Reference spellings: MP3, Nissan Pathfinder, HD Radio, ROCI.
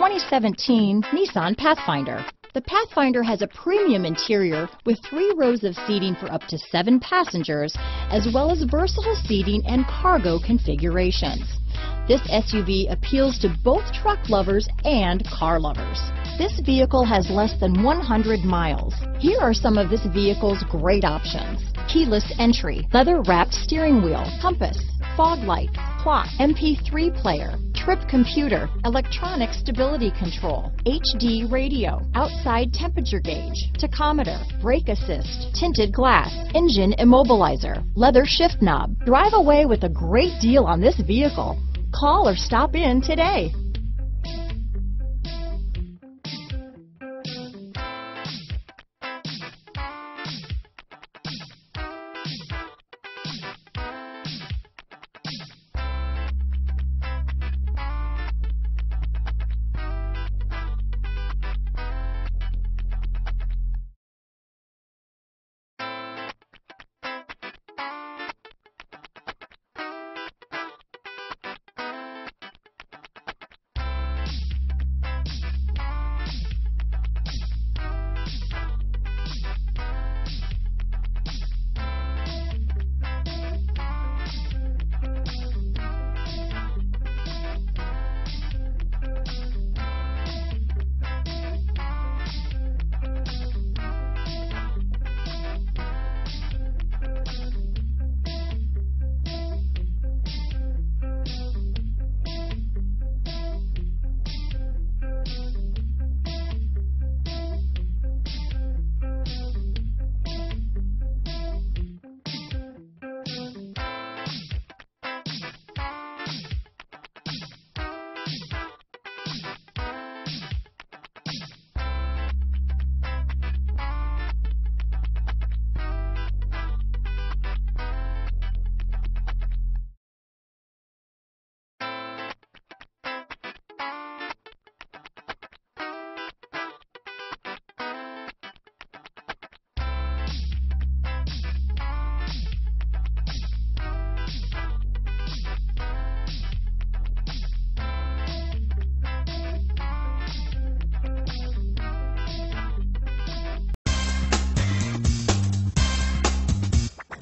2017 Nissan Pathfinder. The Pathfinder has a premium interior with 3 rows of seating for up to 7 passengers, as well as versatile seating and cargo configurations. This SUV appeals to both truck lovers and car lovers. This vehicle has less than 100 miles. Here are some of this vehicle's great options: keyless entry, leather-wrapped steering wheel, compass, fog lights, clock, MP3 player, trip computer, electronic stability control, HD radio, outside temperature gauge, tachometer, brake assist, tinted glass, engine immobilizer, leather shift knob. Drive away with a great deal on this vehicle. Call or stop in today.